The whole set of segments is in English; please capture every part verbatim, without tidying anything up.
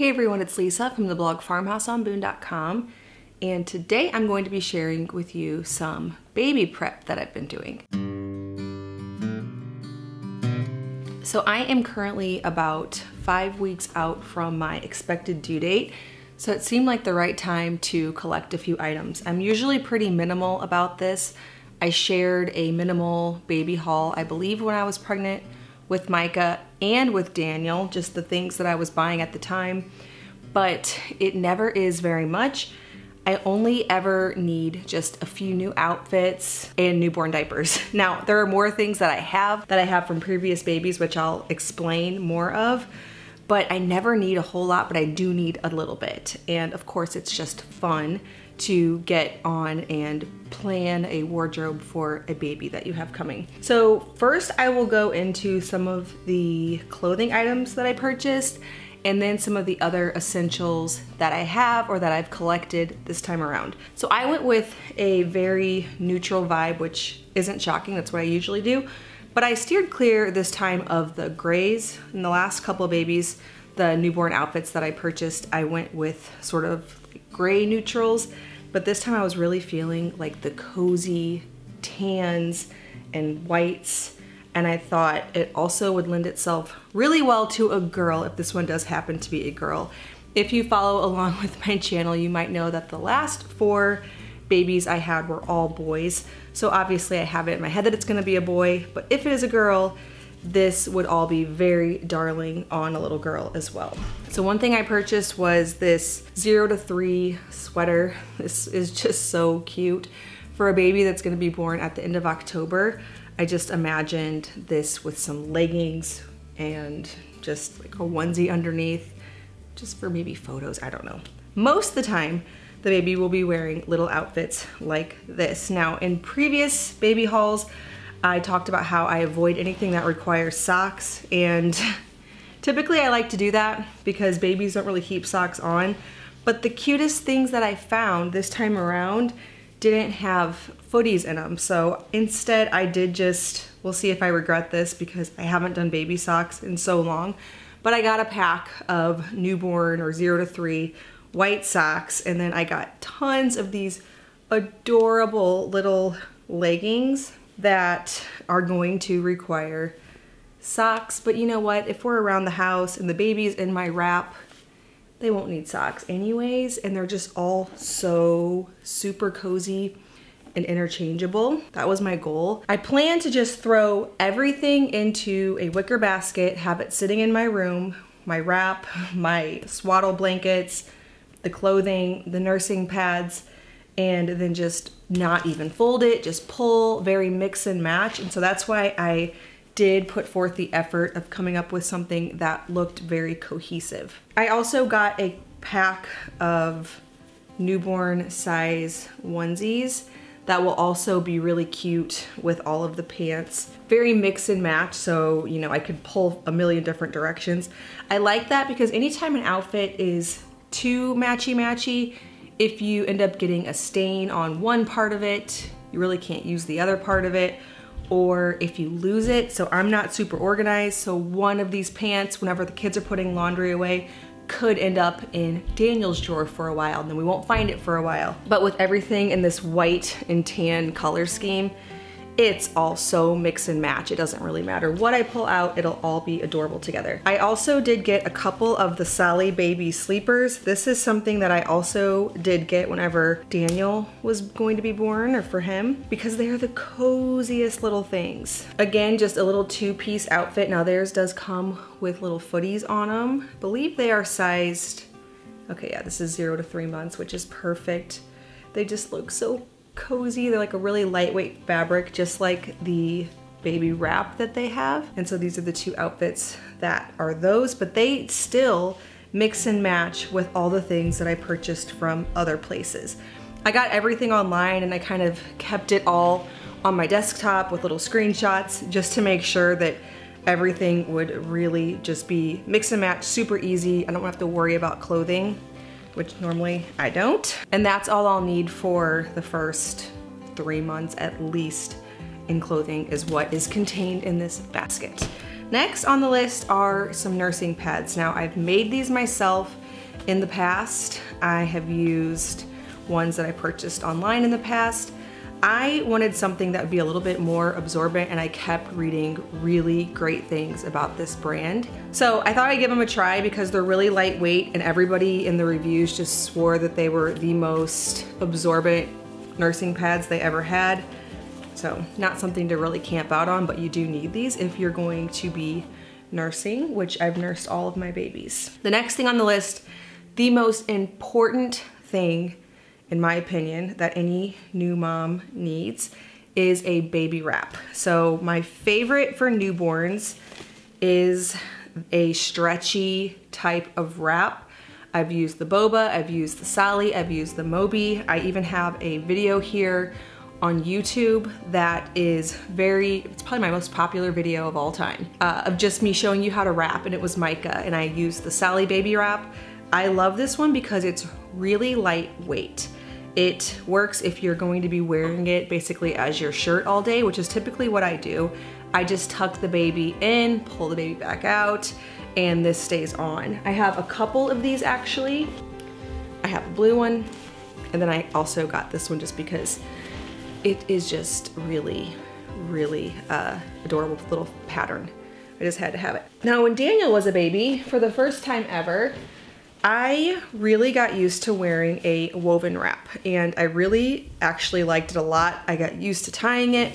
Hey everyone, it's Lisa from the blog farmhouse on boone dot com, and today I'm going to be sharing with you some baby prep that I've been doing. So I am currently about five weeks out from my expected due date, so it seemed like the right time to collect a few items. I'm usually pretty minimal about this. I shared a minimal baby haul, I believe, when I was pregnant with Micah and with Daniel, just the things that I was buying at the time, but it never is very much. I only ever need just a few new outfits and newborn diapers. Now, there are more things that I have that I have from previous babies, which I'll explain more of, but I never need a whole lot, but I do need a little bit. And of course, it's just fun to get on and plan a wardrobe for a baby that you have coming. So first I will go into some of the clothing items that I purchased and then some of the other essentials that I have or that I've collected this time around. So I went with a very neutral vibe, which isn't shocking, that's what I usually do, but I steered clear this time of the grays. In the last couple of babies, the newborn outfits that I purchased, I went with sort of gray neutrals, but this time I was really feeling like the cozy tans and whites, and I thought it also would lend itself really well to a girl if this one does happen to be a girl. If you follow along with my channel, you might know that the last four babies I had were all boys, so obviously I have it in my head that it's gonna be a boy, but if it is a girl, this would all be very darling on a little girl as well. So one thing I purchased was this zero to three sweater. This is just so cute. For a baby that's gonna be born at the end of October, I just imagined this with some leggings and just like a onesie underneath, just for maybe photos, I don't know. Most of the time, the baby will be wearing little outfits like this. Now, in previous baby hauls, I talked about how I avoid anything that requires socks, and typically I like to do that because babies don't really keep socks on, but the cutest things that I found this time around didn't have footies in them, so instead I did just, we'll see if I regret this because I haven't done baby socks in so long, but I got a pack of newborn or zero to three white socks, and then I got tons of these adorable little leggings that are going to require socks. But you know what, if we're around the house and the baby's in my wrap, they won't need socks anyways, and they're just all so super cozy and interchangeable. That was my goal. I plan to just throw everything into a wicker basket, have it sitting in my room, my wrap, my swaddle blankets, the clothing, the nursing pads, and then just not even fold it, just pull, very mix and match. And so that's why I did put forth the effort of coming up with something that looked very cohesive. I also got a pack of newborn size onesies that will also be really cute with all of the pants. Very mix and match, so you know, I could pull a million different directions. I like that because anytime an outfit is too matchy-matchy, if you end up getting a stain on one part of it, you really can't use the other part of it, or if you lose it. So I'm not super organized, so one of these pants, whenever the kids are putting laundry away, could end up in Daniel's drawer for a while, and then we won't find it for a while. But with everything in this white and tan color scheme, it's all so mix and match. It doesn't really matter what I pull out, it'll all be adorable together. I also did get a couple of the Solly Baby sleepers. This is something that I also did get whenever Daniel was going to be born, or for him, because they are the coziest little things. Again, just a little two-piece outfit. Now theirs does come with little footies on them. I believe they are sized, okay, yeah, this is zero to three months, which is perfect. They just look so cozy. They're like a really lightweight fabric, just like the baby wrap that they have. And so these are the two outfits that are those, but they still mix and match with all the things that I purchased from other places. I got everything online and I kind of kept it all on my desktop with little screenshots just to make sure that everything would really just be mix and match, super easy. I don't have to worry about clothing, which normally I don't. And that's all I'll need for the first three months at least in clothing, is what is contained in this basket. Next on the list are some nursing pads. Now I've made these myself In the past, I have used ones that I purchased online in the past. I wanted something that would be a little bit more absorbent, and I kept reading really great things about this brand. So I thought I'd give them a try because they're really lightweight, and everybody in the reviews just swore that they were the most absorbent nursing pads they ever had. So not something to really camp out on, but you do need these if you're going to be nursing, which I've nursed all of my babies. The next thing on the list, the most important thing in my opinion, that any new mom needs, is a baby wrap. So my favorite for newborns is a stretchy type of wrap. I've used the Boba, I've used the Solly, I've used the Moby. I even have a video here on YouTube that is very, it's probably my most popular video of all time, uh, of just me showing you how to wrap, and it was Micah, and I used the Solly Baby wrap. I love this one because it's really lightweight. It works if you're going to be wearing it basically as your shirt all day, which is typically what I do. I just tuck the baby in, pull the baby back out, and this stays on. I have a couple of these actually. I have a blue one, and then I also got this one just because it is just really, really uh, adorable little pattern. I just had to have it. Now when Daniel was a baby, for the first time ever, I really got used to wearing a woven wrap, and I really actually liked it a lot. I got used to tying it,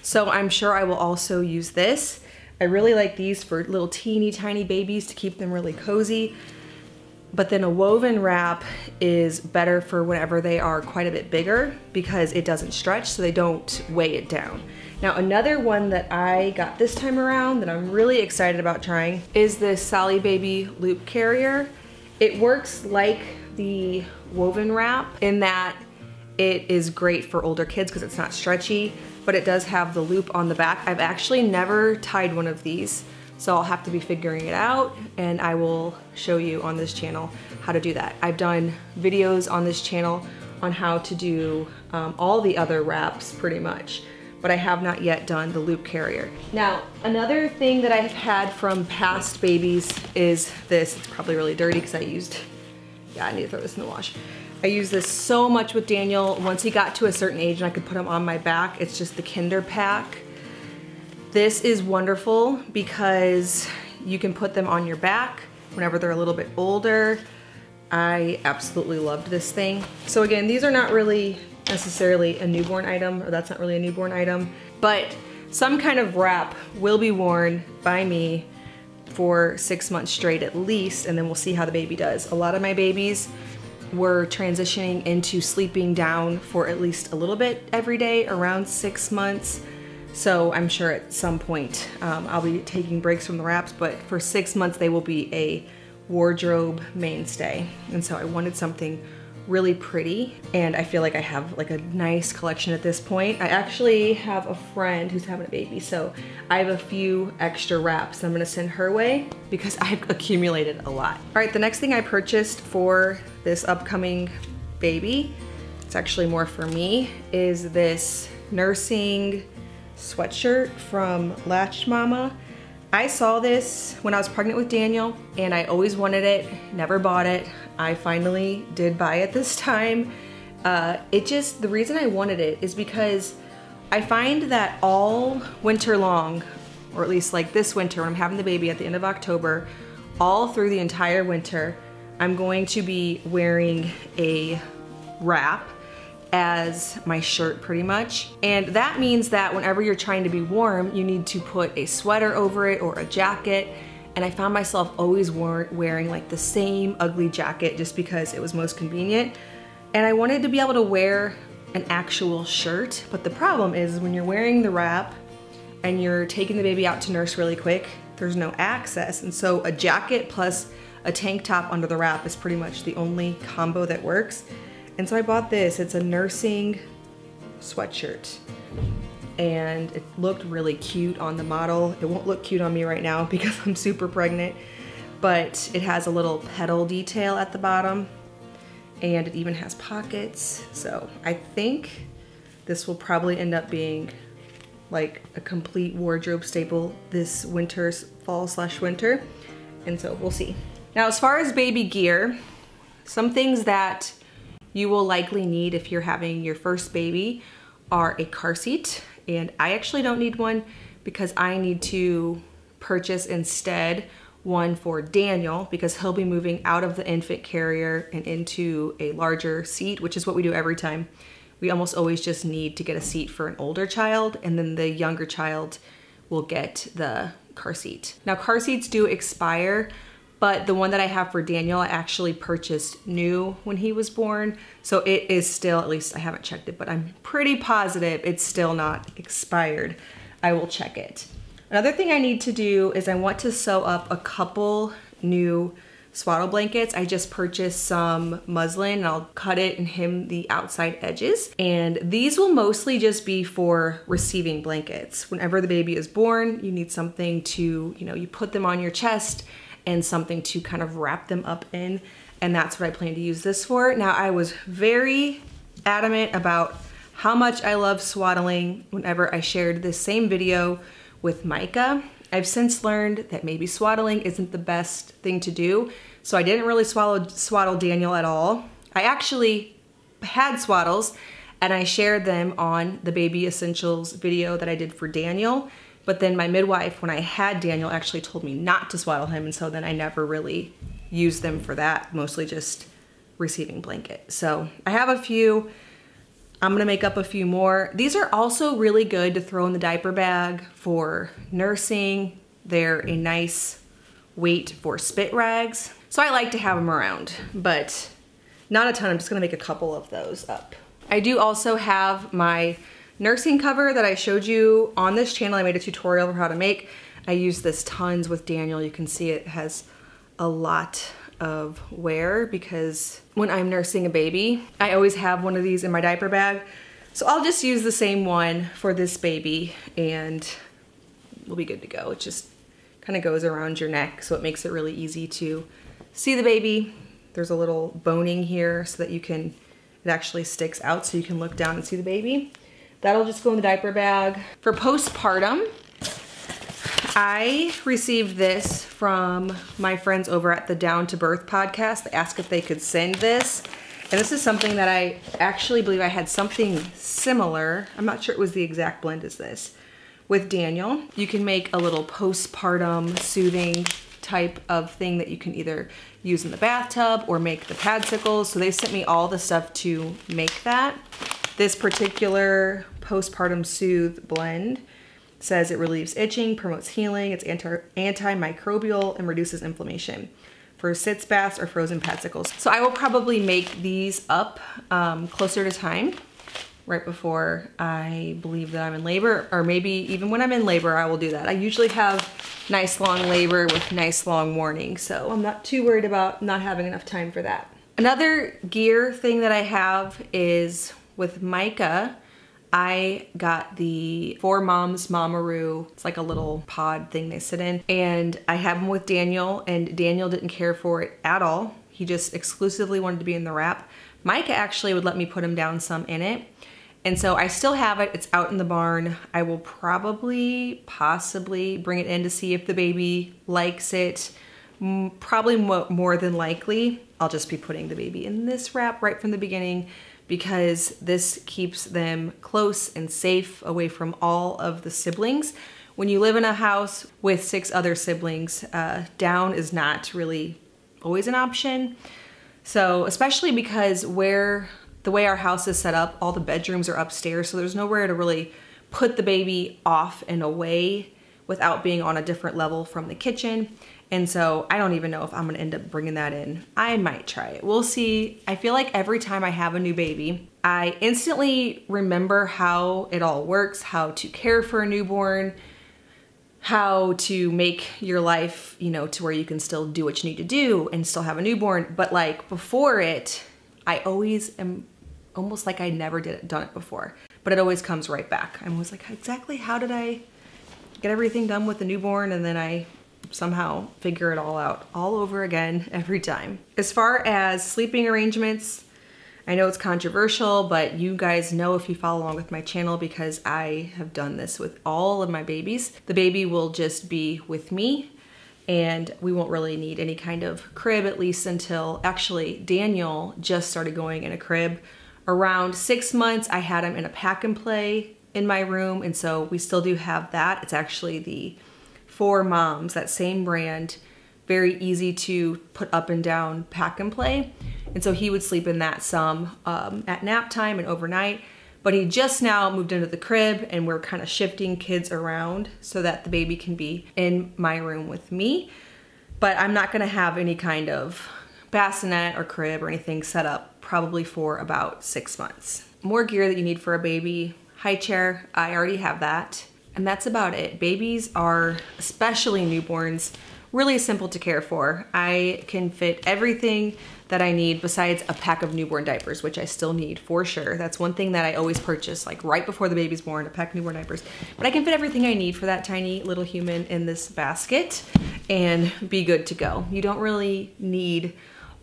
so I'm sure I will also use this. I really like these for little teeny tiny babies to keep them really cozy, but then a woven wrap is better for whenever they are quite a bit bigger because it doesn't stretch, so they don't weigh it down. Now another one that I got this time around that I'm really excited about trying is this Solly Baby Loop Carrier. It works like the woven wrap in that it is great for older kids because it's not stretchy, but it does have the loop on the back. I've actually never tied one of these, so I'll have to be figuring it out, and I will show you on this channel how to do that. I've done videos on this channel on how to do um, all the other wraps pretty much, but I have not yet done the loop carrier. Now, another thing that I've had from past babies is this. It's probably really dirty because I used, yeah, I need to throw this in the wash. I used this so much with Daniel. Once he got to a certain age and I could put him on my back, it's just the Kinder Pack. This is wonderful because you can put them on your back whenever they're a little bit older. I absolutely loved this thing. So again, these are not really necessarily a newborn item, or that's not really a newborn item, but some kind of wrap will be worn by me for six months straight at least, and then we'll see how the baby does. A lot of my babies were transitioning into sleeping down for at least a little bit every day around six months. So I'm sure at some point um, I'll be taking breaks from the wraps, but for six months they will be a wardrobe mainstay. And so I wanted something really pretty, and I feel like I have like a nice collection at this point. I actually have a friend who's having a baby, so I have a few extra wraps I'm gonna send her way because I've accumulated a lot. All right, the next thing I purchased for this upcoming baby, it's actually more for me, is this nursing sweatshirt from Latch Mama. I saw this when I was pregnant with Daniel, and I always wanted it, never bought it. I finally did buy it this time. Uh, it just, the reason I wanted it is because I find that all winter long, or at least like this winter when I'm having the baby at the end of October, all through the entire winter, I'm going to be wearing a wrap as my shirt pretty much. And that means that whenever you're trying to be warm, you need to put a sweater over it or a jacket. And I found myself always wearing like the same ugly jacket just because it was most convenient. And I wanted to be able to wear an actual shirt. But the problem is when you're wearing the wrap and you're taking the baby out to nurse really quick, there's no access. And so a jacket plus a tank top under the wrap is pretty much the only combo that works. And so I bought this. It's a nursing sweatshirt, and it looked really cute on the model. It won't look cute on me right now because I'm super pregnant, but it has a little petal detail at the bottom, and it even has pockets. So I think this will probably end up being like a complete wardrobe staple this winter, fall slash winter. And so we'll see. Now, as far as baby gear, some things that you will likely need if you're having your first baby are a car seat, and I actually don't need one because I need to purchase instead one for Daniel because he'll be moving out of the infant carrier and into a larger seat, which is what we do every time. We almost always just need to get a seat for an older child, and then the younger child will get the car seat. Now, car seats do expire, but the one that I have for Daniel, I actually purchased new when he was born. So it is still, at least I haven't checked it, but I'm pretty positive it's still not expired. I will check it. Another thing I need to do is I want to sew up a couple new swaddle blankets. I just purchased some muslin and I'll cut it and hem the outside edges. And these will mostly just be for receiving blankets. Whenever the baby is born, you need something to, you know, you put them on your chest and something to kind of wrap them up in. And that's what I plan to use this for. Now, I was very adamant about how much I love swaddling whenever I shared this same video with Micah. I've since learned that maybe swaddling isn't the best thing to do, so I didn't really swallow, swaddle Daniel at all. I actually had swaddles and I shared them on the baby essentials video that I did for Daniel, but then my midwife, when I had Daniel, actually told me not to swaddle him, and so then I never really used them for that, mostly just receiving blanket. So I have a few. I'm gonna make up a few more. These are also really good to throw in the diaper bag for nursing. They're a nice weight for spit rags. So I like to have them around, but not a ton. I'm just gonna make a couple of those up. I do also have my nursing cover that I showed you on this channel. I made a tutorial for how to make. I use this tons with Daniel. You can see it has a lot of wear because when I'm nursing a baby, I always have one of these in my diaper bag. So I'll just use the same one for this baby and we'll be good to go. It just kind of goes around your neck, so it makes it really easy to see the baby. There's a little boning here so that you can, it actually sticks out so you can look down and see the baby. That'll just go in the diaper bag. For postpartum, I received this from my friends over at the Down to Birth podcast. They asked if they could send this. And this is something that I actually believe I had something similar. I'm not sure it was the exact blend as this. With Daniel, you can make a little postpartum soothing type of thing that you can either use in the bathtub or make the padsicles. So they sent me all the stuff to make that. This particular postpartum soothe blend says it relieves itching, promotes healing, it's anti antimicrobial, and reduces inflammation for sitz baths or frozen padsicles. So I will probably make these up um, closer to time, right before I believe that I'm in labor, or maybe even when I'm in labor, I will do that. I usually have nice long labor with nice long warning, so I'm not too worried about not having enough time for that. Another gear thing that I have is with Micah, I got the Four Moms Mamaroo. It's like a little pod thing they sit in. And I have them with Daniel, and Daniel didn't care for it at all. He just exclusively wanted to be in the wrap. Micah actually would let me put him down some in it. And so I still have it. It's out in the barn. I will probably, possibly bring it in to see if the baby likes it. Probably more than likely, I'll just be putting the baby in this wrap right from the beginning, because this keeps them close and safe away from all of the siblings. When you live in a house with six other siblings, uh, down is not really always an option. So, especially because where the way our house is set up, all the bedrooms are upstairs, so there's nowhere to really put the baby off and away without being on a different level from the kitchen. And so I don't even know if I'm gonna end up bringing that in. I might try it, we'll see. I feel like every time I have a new baby, I instantly remember how it all works, how to care for a newborn, how to make your life, you know, to where you can still do what you need to do and still have a newborn. But like before it, I always am almost like I never did it, done it before, but it always comes right back. I'm always like, exactly how did I get everything done with the newborn? And then I somehow figure it all out all over again every time. As far as sleeping arrangements, I know it's controversial, but you guys know if you follow along with my channel because I have done this with all of my babies. The baby will just be with me and we won't really need any kind of crib, at least until, actually Daniel just started going in a crib. Around six months, I had him in a pack and play in my room, and so we still do have that. It's actually the Four Moms, that same brand, very easy to put up and down pack and play. And so he would sleep in that some um, at nap time and overnight, but he just now moved into the crib and we're kind of shifting kids around so that the baby can be in my room with me. But I'm not gonna have any kind of bassinet or crib or anything set up probably for about six months. More gear that you need for a baby. High chair, I already have that. And that's about it. Babies are, especially newborns, really simple to care for. I can fit everything that I need besides a pack of newborn diapers, which I still need for sure. That's one thing that I always purchase, like right before the baby's born, a pack of newborn diapers. But I can fit everything I need for that tiny little human in this basket and be good to go. You don't really need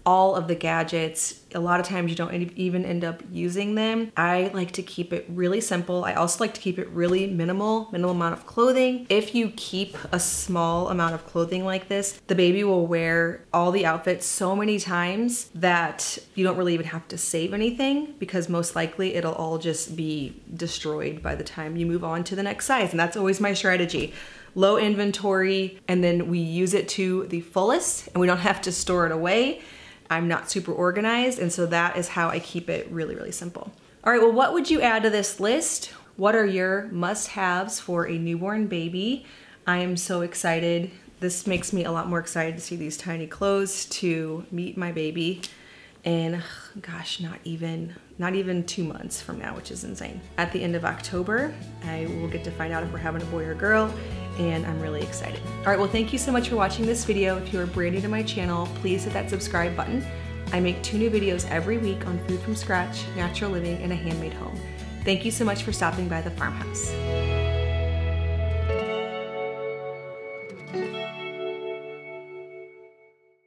all of the gadgets. A lot of times you don't even end up using them. I like to keep it really simple. I also like to keep it really minimal, minimal amount of clothing. If you keep a small amount of clothing like this, the baby will wear all the outfits so many times that you don't really even have to save anything, because most likely it'll all just be destroyed by the time you move on to the next size. And that's always my strategy. Low inventory, and then we use it to the fullest and we don't have to store it away. I'm not super organized, and so that is how I keep it really, really simple. All right, well, what would you add to this list? What are your must-haves for a newborn baby? I am so excited. This makes me a lot more excited to see these tiny clothes, to meet my baby, and gosh, not even, not even two months from now, which is insane. At the end of October, I will get to find out if we're having a boy or girl, and I'm really excited. All right, well, thank you so much for watching this video. If you are brand new to my channel, please hit that subscribe button. I make two new videos every week on food from scratch, natural living, and a handmade home. Thank you so much for stopping by the farmhouse.